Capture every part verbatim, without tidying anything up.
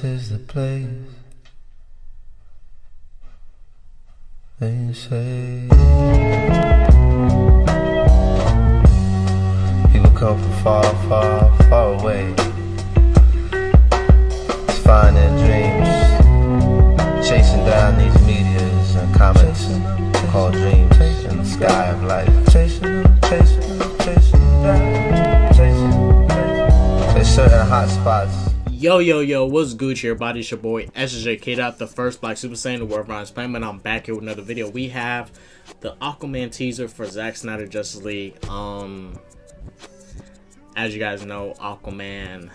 This is the place they say. You look out from far, far, far away. It's finding dreams, chasing down these meteors and comets called dreams in the sky of life. Chasing them, chasing them, chasing them down, chasing them. There's certain hot spots. Yo, yo, yo, what's good, your body? It's your boy, S J K Dot, the first Black Super Saiyan, the world runs Playman, and I'm back here with another video. We have the Aquaman teaser for Zack Snyder Justice League. Um, as you guys know, Aquaman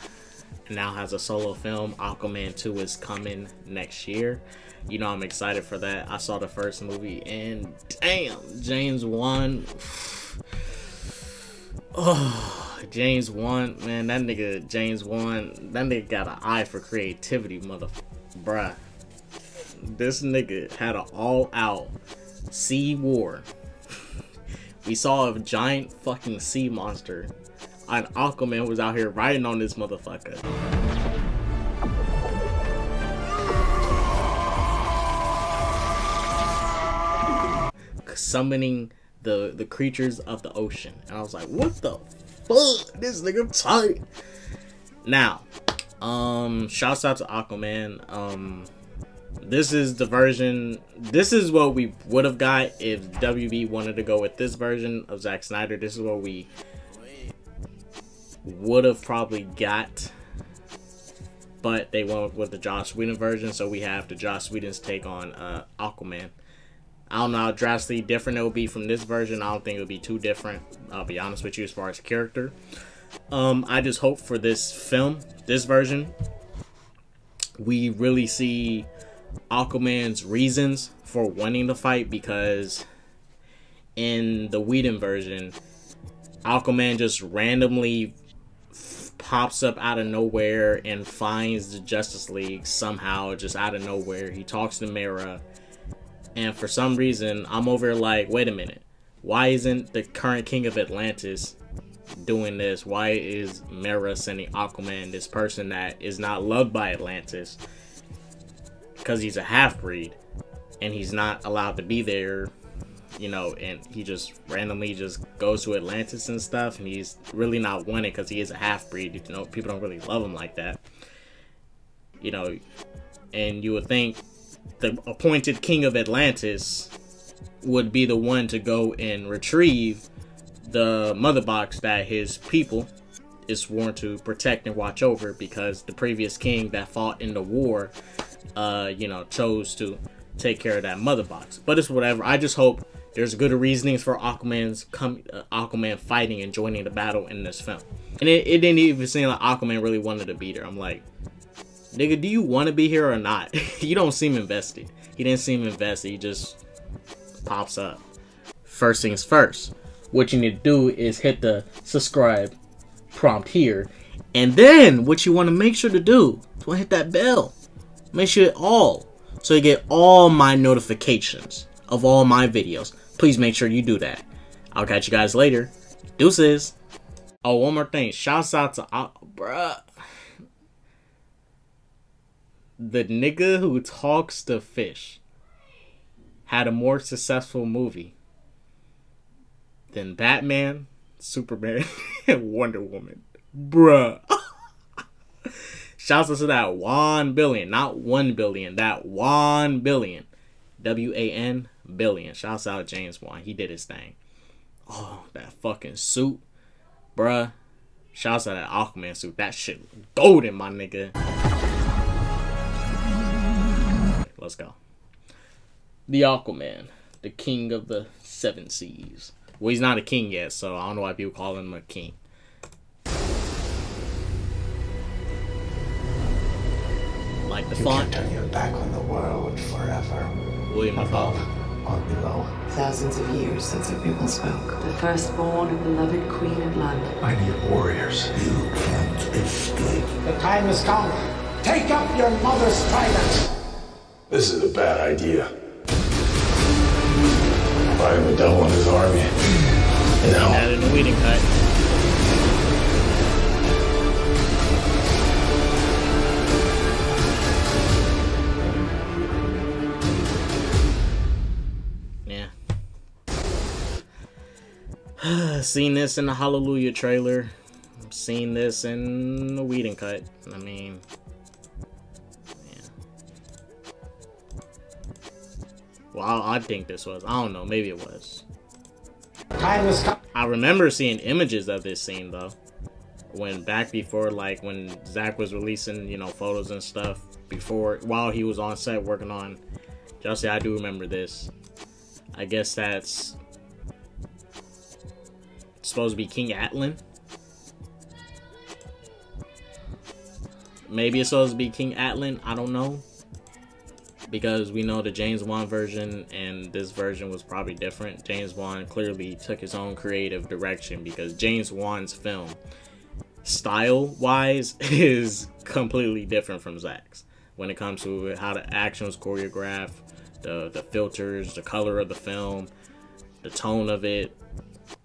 now has a solo film. Aquaman two is coming next year. You know, I'm excited for that. I saw the first movie, and damn, James Wan. Oh, James Wan, man, that nigga James Wan, that nigga got an eye for creativity, mother, bruh. This nigga had an all-out sea war. We saw a giant fucking sea monster, and Aquaman was out here riding on this motherfucker. Summoning The, the creatures of the ocean, and I was like, what the fuck, this nigga tight. Now um shouts out to Aquaman. Um this is the version, this is what we would have got if W B wanted to go with this version of Zack Snyder. This is what we would have probably got, but they went with the Joss Whedon version, so we have the Joss Whedon's take on uh Aquaman. I don't know how drastically different it will be from this version. I don't think it will be too different, I'll be honest with you, as far as character. Um, I just hope for this film, this version, we really see Aquaman's reasons for wanting to fight, because in the Whedon version, Aquaman just randomly pops up out of nowhere and finds the Justice League somehow, just out of nowhere. He talks to Mera. And for some reason, I'm over like, wait a minute, why isn't the current king of Atlantis doing this? Why is Mera sending Aquaman, this person that is not loved by Atlantis, because he's a half-breed and he's not allowed to be there, you know, and he just randomly just goes to Atlantis and stuff, and he's really not wanted because he is a half-breed, you know, people don't really love him like that, you know, and you would think the appointed king of Atlantis would be the one to go and retrieve the mother box that his people is sworn to protect and watch over, because the previous king that fought in the war, uh, you know, chose to take care of that mother box. But it's whatever. I just hope there's good reasonings for Aquaman's com uh, Aquaman fighting and joining the battle in this film. And it, it didn't even seem like Aquaman really wanted to be there. I'm like, nigga, do you want to be here or not? You don't seem invested. He didn't seem invested. He just pops up. First things first. What you need to do is hit the subscribe prompt here. And then what you want to make sure to do is want to hit that bell. Make sure it all. So you get all my notifications of all my videos. Please make sure you do that. I'll catch you guys later. Deuces. Oh, one more thing. Shouts out to... Uh, bruh. The nigga who talks to fish had a more successful movie than Batman, Superman, and Wonder Woman. Bruh. Shouts out to that one billion. Not one billion. That one billion. W A N billion. Shouts out James Wan. He did his thing. Oh, that fucking suit. Bruh. Shouts out that Aquaman suit. That shit golden, my nigga. Let's go. The Aquaman, the king of the seven seas. Well, he's not a king yet, so I don't know why people call him a king. Like the you font. You can't turn your back on the world forever. William above or below. Thousands of years since the people spoke. The firstborn and beloved queen of London. I need warriors. You can't escape. The time has come. Take up your mother's trident. This is a bad idea. Fighting the devil and his army. Now. Add in the Whedon cut. I've seen this in the Hallelujah trailer. I've seen this in the Whedon Cut. I mean, yeah. Well, I, I think this was. I don't know. Maybe it was. I remember seeing images of this scene though. When back before, like when Zack was releasing, you know, photos and stuff before, while he was on set working on Justice, I do remember this. I guess that's supposed to be King Atlan. Maybe it's supposed to be King Atlan. I don't know, because we know the James Wan version and this version was probably different. James Wan clearly took his own creative direction, because James Wan's film, style-wise, is completely different from Zack's when it comes to how the action was choreographed, the the filters, the color of the film, the tone of it.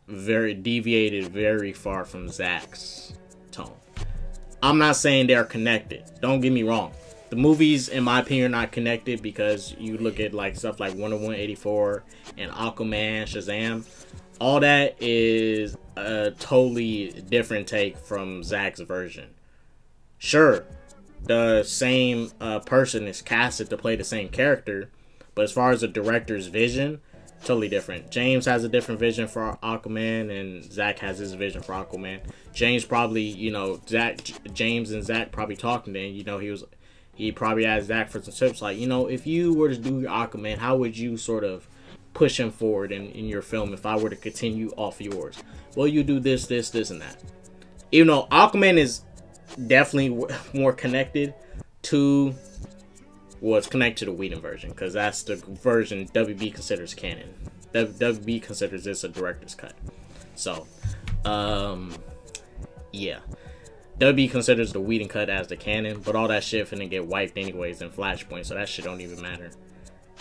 Very deviated, very far from Zack's tone. I'm not saying they're connected. Don't get me wrong. The movies, in my opinion, are not connected, because you look at like stuff like Wonder Woman eighty-four and Aquaman, Shazam. All that is a totally different take from Zack's version. Sure, the same uh, person is casted to play the same character, but as far as the director's vision, totally different. James has a different vision for Aquaman, and Zack has his vision for Aquaman. James probably, you know, Zack, James and Zack probably talking then, you know, he was, he probably asked Zack for some tips, like, you know, if you were to do your Aquaman, how would you sort of push him forward in, in your film if I were to continue off yours? Well, you do this, this, this, and that. Even though Aquaman is definitely w more connected to, well, it's connected to the Whedon version, because that's the version W B considers canon. W B considers this a director's cut. So, um, yeah. W B considers the Whedon cut as the canon, but all that shit finna get wiped anyways in Flashpoint, so that shit don't even matter.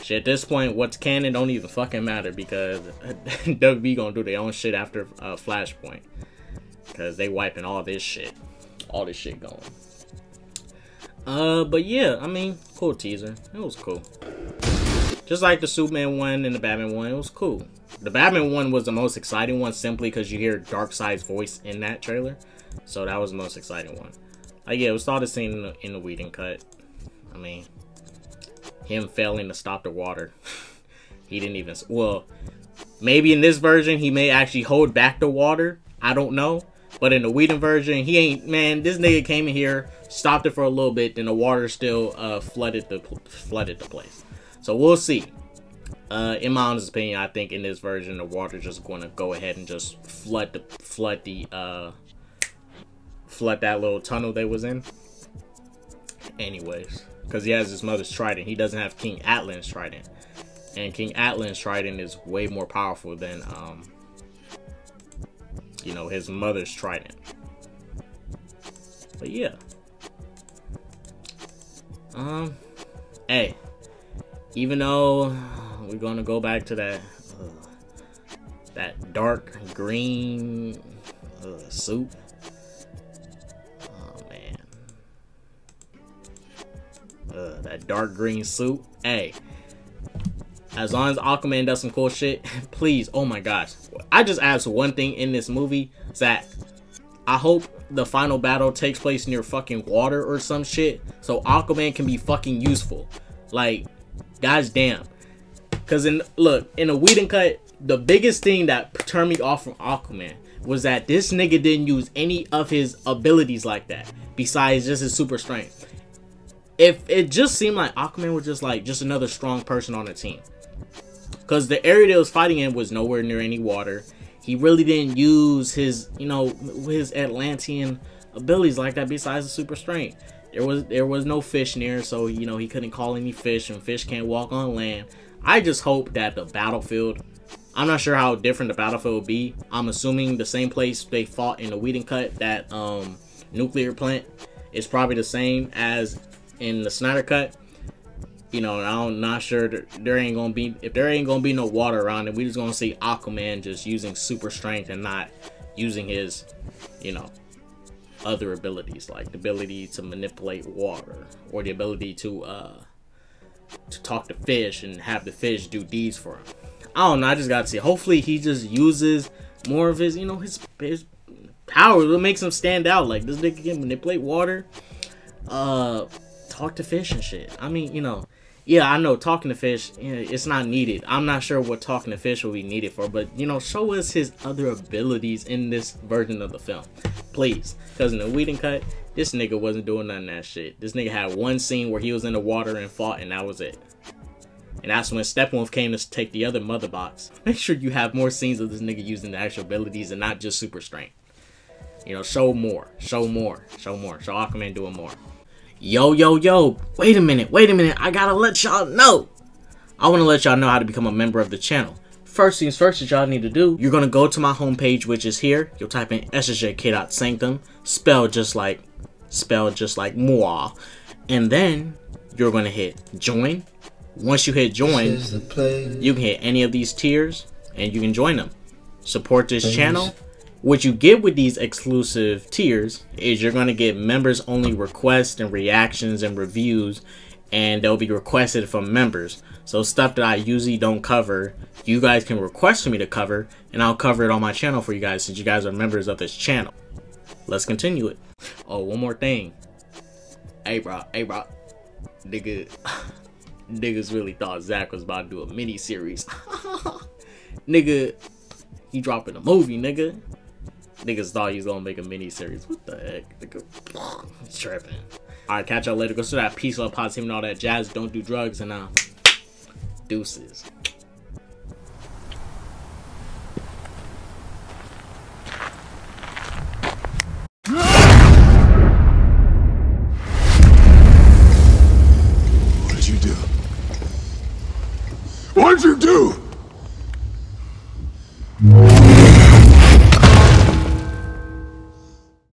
Shit, at this point, what's canon don't even fucking matter, because W B gonna do their own shit after uh, Flashpoint, because they wiping all this shit, all this shit going. Uh, but yeah, I mean, cool teaser. It was cool. Just like the Superman one and the Batman one, it was cool. The Batman one was the most exciting one, simply because you hear Darkseid's voice in that trailer, so that was the most exciting one. Like, yeah, we saw the scene in the, in the Whedon cut. I mean, him failing to stop the water. He didn't even... Well, maybe in this version, he may actually hold back the water. I don't know. But in the Whedon version, he ain't... Man, this nigga came in here, stopped it for a little bit, then the water still uh, flooded the flooded the place. So we'll see. Uh, in my honest opinion, I think in this version, the water just going to go ahead and just flood the... Flood the... Uh, flood that little tunnel they was in. Anyways... Because he has his mother's trident. He doesn't have King Atlan's trident. And King Atlan's trident is way more powerful than, um, you know, his mother's trident. But yeah. Um, hey. Even though we're going to go back to that, uh, that dark green uh, suit. Uh, that dark green suit. Hey, as long as Aquaman does some cool shit, please. Oh my gosh, I just asked one thing in this movie, Zack. I hope the final battle takes place near fucking water or some shit, so Aquaman can be fucking useful. Like, gosh damn. Cause in look in the Whedon cut, the biggest thing that turned me off from Aquaman was that this nigga didn't use any of his abilities like that, besides just his super strength. If it just seemed like Aquaman was just like just another strong person on the team, because the area they was fighting in was nowhere near any water. He really didn't use his, you know, his Atlantean abilities like that, besides the super strength. There was there was no fish near, so you know he couldn't call any fish, and fish can't walk on land. I just hope that the battlefield, I'm not sure how different the battlefield will be. I'm assuming the same place they fought in the Whedon cut, that um nuclear plant, is probably the same as in the Snyder cut. You know, I'm not sure there, there ain't gonna be, if there ain't gonna be no water around it, we just gonna see Aquaman just using super strength and not using his, you know, other abilities, like the ability to manipulate water, or the ability to uh to talk to fish and have the fish do deeds for him. I don't know, I just gotta see. Hopefully he just uses more of his, you know, his his powers, what makes him stand out. Like, this nigga can manipulate water, uh, talk to fish and shit. I mean, you know, yeah, I know talking to fish, you know, it's not needed. I'm not sure what talking to fish will be needed for, but, you know, show us his other abilities in this version of the film, please. Because in the Whedon cut, this nigga wasn't doing none of that shit. This nigga had one scene where he was in the water and fought, and that was it. And that's when Steppenwolf came to take the other mother box. Make sure you have more scenes of this nigga using the actual abilities and not just super strength. You know, show more, show more, show more, show Aquaman doing more. Yo, yo, yo, wait a minute, wait a minute, I gotta let y'all know. I wanna let y'all know how to become a member of the channel. First things first that y'all need to do, you're gonna go to my homepage, which is here. You'll type in S J K dot sanctum, spelled just like, spelled just like moi. And then you're gonna hit join. Once you hit join, you can hit any of these tiers and you can join them. Support this Please. channel. What you get with these exclusive tiers is you're going to get members only requests and reactions and reviews, and they'll be requested from members. So stuff that I usually don't cover, you guys can request for me to cover, and I'll cover it on my channel for you guys since you guys are members of this channel. Let's continue it. Oh, one more thing. Hey, bro. Hey, bro. Nigga. Niggas really thought Zach was about to do a mini series. Nigga, he dropping a movie, nigga. Niggas thought he was gonna make a mini series. What the heck, nigga? He's tripping. Alright, catch y'all later. Go through that peace, love, positivity, and all that jazz. Don't do drugs, and uh, deuces. What'd you do?